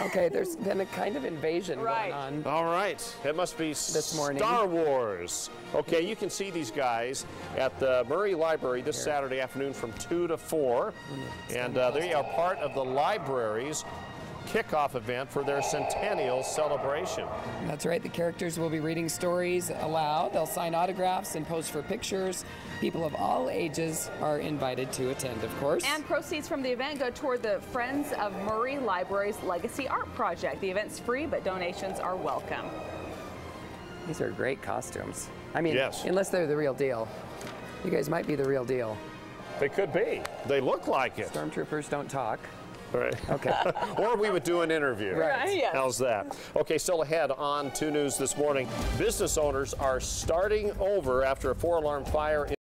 Okay, there's been a kind of invasion going on. All right. It must be this morning. Star Wars. Okay, you can see these guys at the Murray Library this Saturday afternoon from 2 to 4. And they are part of the library's kickoff event for their centennial celebration. That's right. The characters will be reading stories aloud. They'll sign autographs and pose for pictures. People of all ages are invited to attend, of course. And proceeds from the event go toward the Friends of Murray Library's Legacy Art Project. The event's free, but donations are welcome. These are great costumes. I mean, unless they're the real deal. You guys might be the real deal. They could be. They look like it. Stormtroopers don't talk. Right. Okay. Or we would do an interview. Right. Yes. How's that? Okay, still ahead on 2 News this morning. Business owners are starting over after a 4-alarm fire.